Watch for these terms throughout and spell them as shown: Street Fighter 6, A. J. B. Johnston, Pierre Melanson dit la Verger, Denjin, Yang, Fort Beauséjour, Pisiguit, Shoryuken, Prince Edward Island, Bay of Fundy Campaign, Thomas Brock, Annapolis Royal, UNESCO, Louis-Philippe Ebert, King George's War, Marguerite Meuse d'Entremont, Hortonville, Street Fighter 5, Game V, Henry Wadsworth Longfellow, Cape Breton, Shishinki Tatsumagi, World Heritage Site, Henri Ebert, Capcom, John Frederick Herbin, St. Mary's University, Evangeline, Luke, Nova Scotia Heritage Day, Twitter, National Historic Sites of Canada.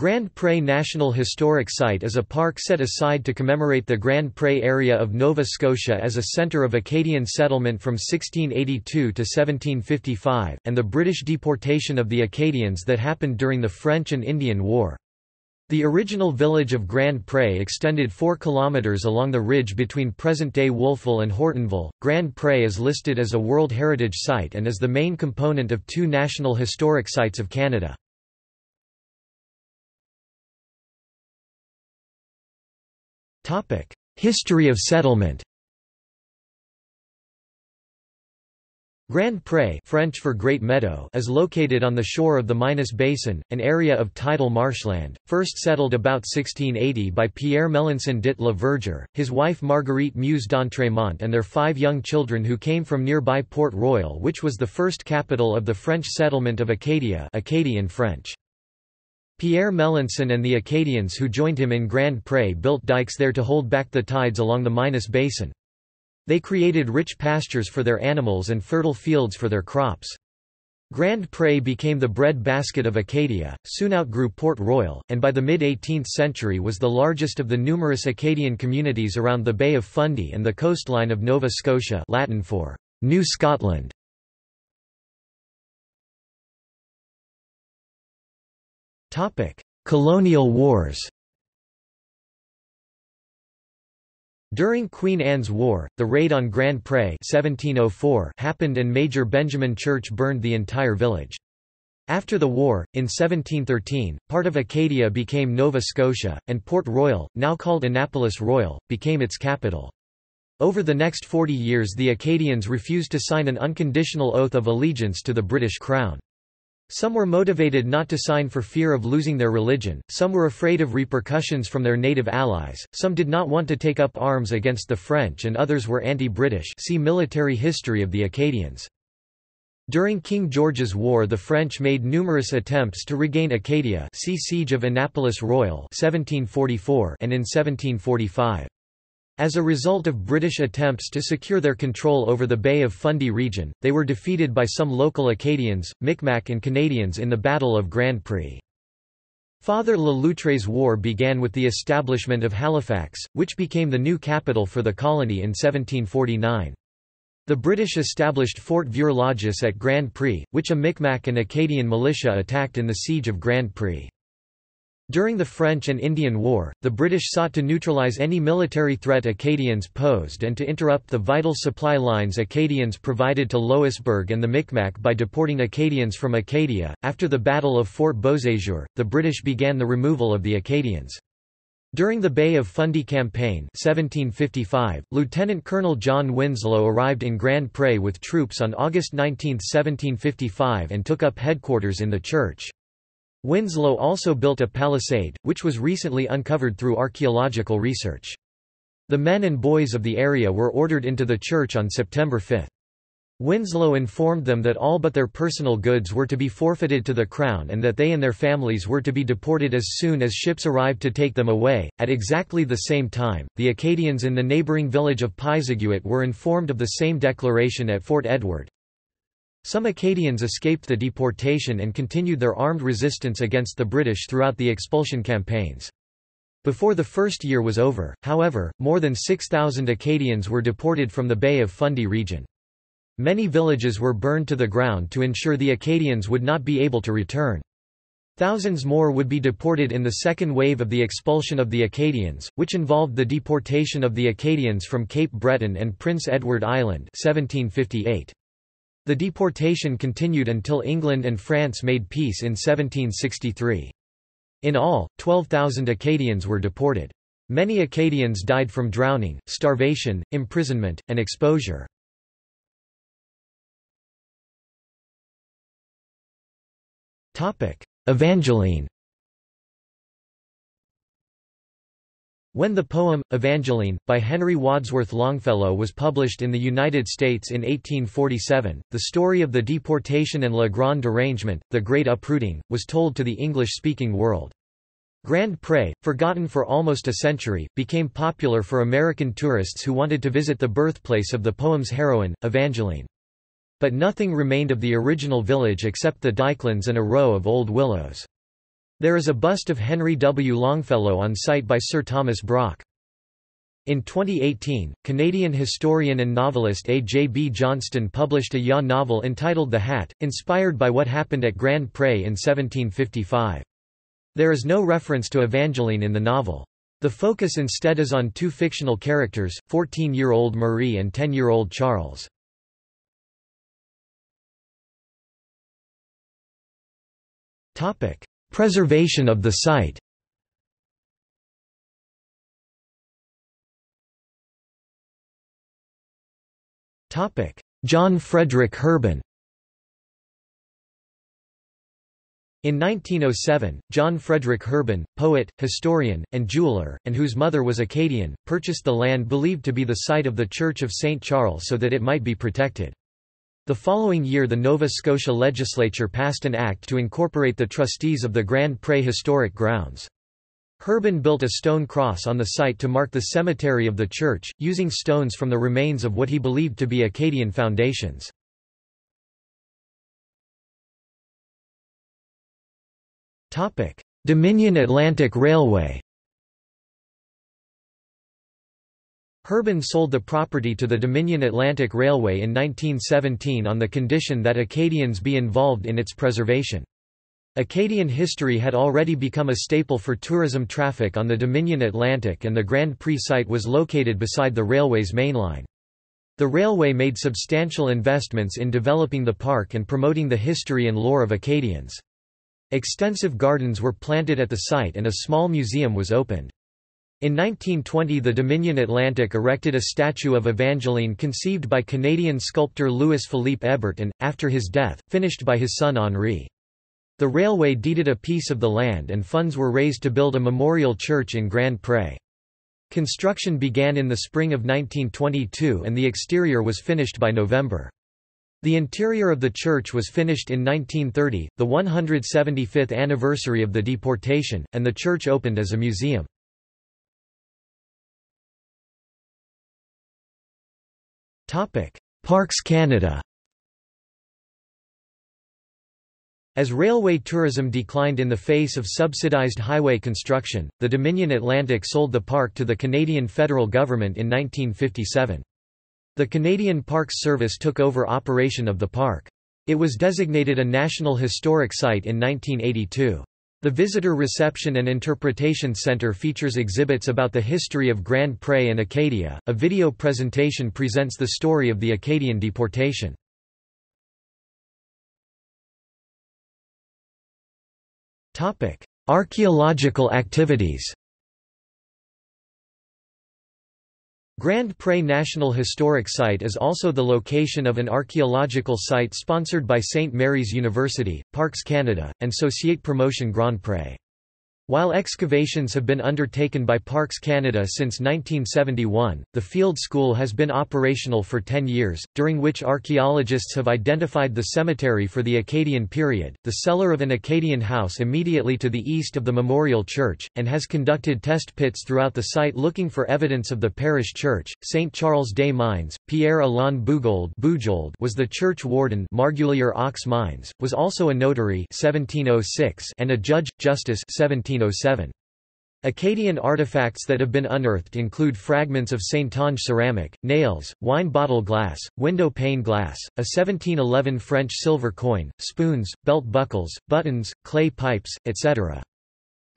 Grand-Pré National Historic Site is a park set aside to commemorate the Grand-Pré area of Nova Scotia as a centre of Acadian settlement from 1682 to 1755, and the British deportation of the Acadians that happened during the French and Indian War. The original village of Grand-Pré extended 4 kilometres along the ridge between present-day Wolfville and Hortonville. Grand-Pré is listed as a World Heritage Site and is the main component of 2 National Historic Sites of Canada. History of settlement. Grand-Pré, French for Great Meadow, is located on the shore of the Minas Basin, an area of tidal marshland, first settled about 1680 by Pierre Melanson dit la Verger, his wife Marguerite Meuse d'Entremont and their 5 young children who came from nearby Port Royal, which was the first capital of the French settlement of Acadia, Acadian French. Pierre Melanson and the Acadians who joined him in Grand-Pré built dikes there to hold back the tides along the Minas Basin. They created rich pastures for their animals and fertile fields for their crops. Grand-Pré became the bread-basket of Acadia, soon outgrew Port Royal, and by the mid-18th century was the largest of the numerous Acadian communities around the Bay of Fundy and the coastline of Nova Scotia, Latin for New Scotland. Colonial wars. During Queen Anne's War, the raid on Grand-Pré 1704 happened and Major Benjamin Church burned the entire village. After the war, in 1713, part of Acadia became Nova Scotia, and Port Royal, now called Annapolis Royal, became its capital. Over the next 40 years the Acadians refused to sign an unconditional oath of allegiance to the British Crown. Some were motivated not to sign for fear of losing their religion, some were afraid of repercussions from their native allies, some did not want to take up arms against the French and others were anti-British. See Military History of the Acadians. During King George's War the French made numerous attempts to regain Acadia, see Siege of Annapolis Royal 1744 and in 1745. As a result of British attempts to secure their control over the Bay of Fundy region, they were defeated by some local Acadians, Mi'kmaq and Canadians in the Battle of Grand Pré. Father Le Loutre's War began with the establishment of Halifax, which became the new capital for the colony in 1749. The British established Fort Vieux Logis at Grand Pré, which a Mi'kmaq and Acadian militia attacked in the Siege of Grand Pré. During the French and Indian War, the British sought to neutralize any military threat Acadians posed and to interrupt the vital supply lines Acadians provided to Louisbourg and the Mi'kmaq by deporting Acadians from Acadia. After the Battle of Fort Beauséjour, the British began the removal of the Acadians. During the Bay of Fundy Campaign 1755, Lieutenant Colonel John Winslow arrived in Grand-Pré with troops on August 19, 1755 and took up headquarters in the church. Winslow also built a palisade, which was recently uncovered through archaeological research. The men and boys of the area were ordered into the church on September 5. Winslow informed them that all but their personal goods were to be forfeited to the Crown and that they and their families were to be deported as soon as ships arrived to take them away. At exactly the same time, the Acadians in the neighbouring village of Pisiguit were informed of the same declaration at Fort Edward. Some Acadians escaped the deportation and continued their armed resistance against the British throughout the expulsion campaigns. Before the first year was over, however, more than 6,000 Acadians were deported from the Bay of Fundy region. Many villages were burned to the ground to ensure the Acadians would not be able to return. Thousands more would be deported in the second wave of the expulsion of the Acadians, which involved the deportation of the Acadians from Cape Breton and Prince Edward Island 1758. The deportation continued until England and France made peace in 1763. In all, 12,000 Acadians were deported. Many Acadians died from drowning, starvation, imprisonment, and exposure. Evangeline. When the poem, Evangeline, by Henry Wadsworth Longfellow was published in the United States in 1847, the story of the deportation and Le Grand Derangement, the Great Uprooting, was told to the English-speaking world. Grand-Pré, forgotten for almost a century, became popular for American tourists who wanted to visit the birthplace of the poem's heroine, Evangeline. But nothing remained of the original village except the dykelands and a row of old willows. There is a bust of Henry W. Longfellow on site by Sir Thomas Brock. In 2018, Canadian historian and novelist A. J. B. Johnston published a YA novel entitled The Hat, inspired by what happened at Grand Pré in 1755. There is no reference to Evangeline in the novel. The focus instead is on two fictional characters, 14-year-old Marie and 10-year-old Charles. Preservation of the site. John Frederick Herbin. In 1907, John Frederick Herbin, poet, historian, and jeweller, and whose mother was Acadian, purchased the land believed to be the site of the Church of St. Charles so that it might be protected. The following year the Nova Scotia legislature passed an act to incorporate the trustees of the Grand Pré historic grounds. Herbin built a stone cross on the site to mark the cemetery of the church, using stones from the remains of what he believed to be Acadian foundations. Dominion Atlantic Railway. Herbin sold the property to the Dominion Atlantic Railway in 1917 on the condition that Acadians be involved in its preservation. Acadian history had already become a staple for tourism traffic on the Dominion Atlantic, and the Grand Pré site was located beside the railway's mainline. The railway made substantial investments in developing the park and promoting the history and lore of Acadians. Extensive gardens were planted at the site and a small museum was opened. In 1920 the Dominion Atlantic erected a statue of Evangeline conceived by Canadian sculptor Louis-Philippe Ebert and, after his death, finished by his son Henri. The railway deeded a piece of the land and funds were raised to build a memorial church in Grand Pré. Construction began in the spring of 1922 and the exterior was finished by November. The interior of the church was finished in 1930, the 175th anniversary of the deportation, and the church opened as a museum. Parks Canada. As railway tourism declined in the face of subsidized highway construction, the Dominion Atlantic sold the park to the Canadian federal government in 1957. The Canadian Parks Service took over operation of the park. It was designated a National Historic Site in 1982. The Visitor Reception and Interpretation Centre features exhibits about the history of Grand Pré and Acadia. A video presentation presents the story of the Acadian deportation. Topic: Archaeological activities. Grand Pré National Historic Site is also the location of an archaeological site sponsored by St. Mary's University, Parks Canada, and Société Promotion Grand Pré. While excavations have been undertaken by Parks Canada since 1971, the field school has been operational for 10 years, during which archaeologists have identified the cemetery for the Acadian period, the cellar of an Acadian house immediately to the east of the memorial church, and has conducted test pits throughout the site looking for evidence of the parish church, St. Charles des Mines. Pierre Alain Bujold was the church warden, Marguerite Aux Mines, was also a notary 1706 and a judge, justice 1707. Acadian artifacts that have been unearthed include fragments of Saintonge ceramic, nails, wine bottle glass, window pane glass, a 1711 French silver coin, spoons, belt buckles, buttons, clay pipes, etc.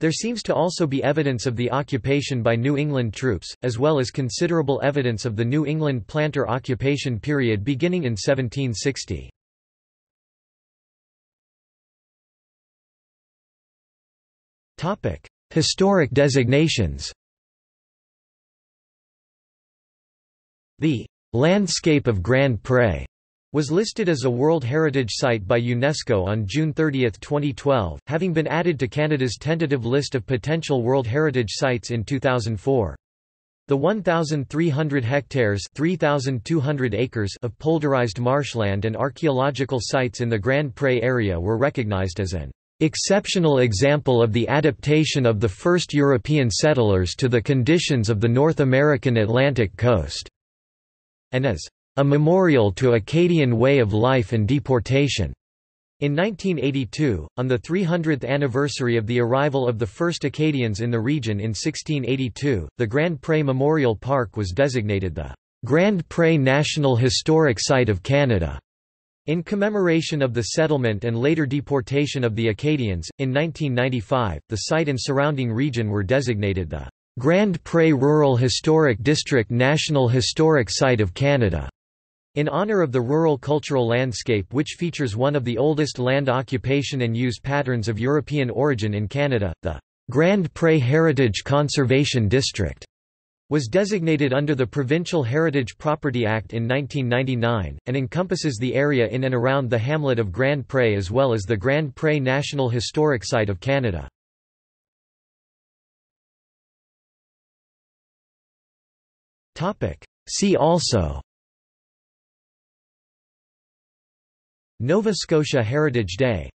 There seems to also be evidence of the occupation by New England troops, as well as considerable evidence of the New England planter occupation period beginning in 1760. Historic designations. The landscape of Grand Pré was listed as a World Heritage Site by UNESCO on June 30, 2012, having been added to Canada's tentative list of potential World Heritage Sites in 2004. The 1,300 hectares (3,200 acres) of polderized marshland and archaeological sites in the Grand Pré area were recognized as an exceptional example of the adaptation of the first European settlers to the conditions of the North American Atlantic coast, and as a memorial to Acadian way of life and deportation. In 1982, on the 300th anniversary of the arrival of the first Acadians in the region in 1682, the Grand-Pré Memorial Park was designated the Grand-Pré National Historic Site of Canada, in commemoration of the settlement and later deportation of the Acadians. In 1995, the site and surrounding region were designated the Grand-Pré Rural Historic District National Historic Site of Canada, in honour of the rural cultural landscape which features one of the oldest land occupation and use patterns of European origin in Canada. The Grand-Pré Heritage Conservation District was designated under the Provincial Heritage Property Act in 1999, and encompasses the area in and around the hamlet of Grand-Pré as well as the Grand-Pré National Historic Site of Canada. See also: Nova Scotia Heritage Day.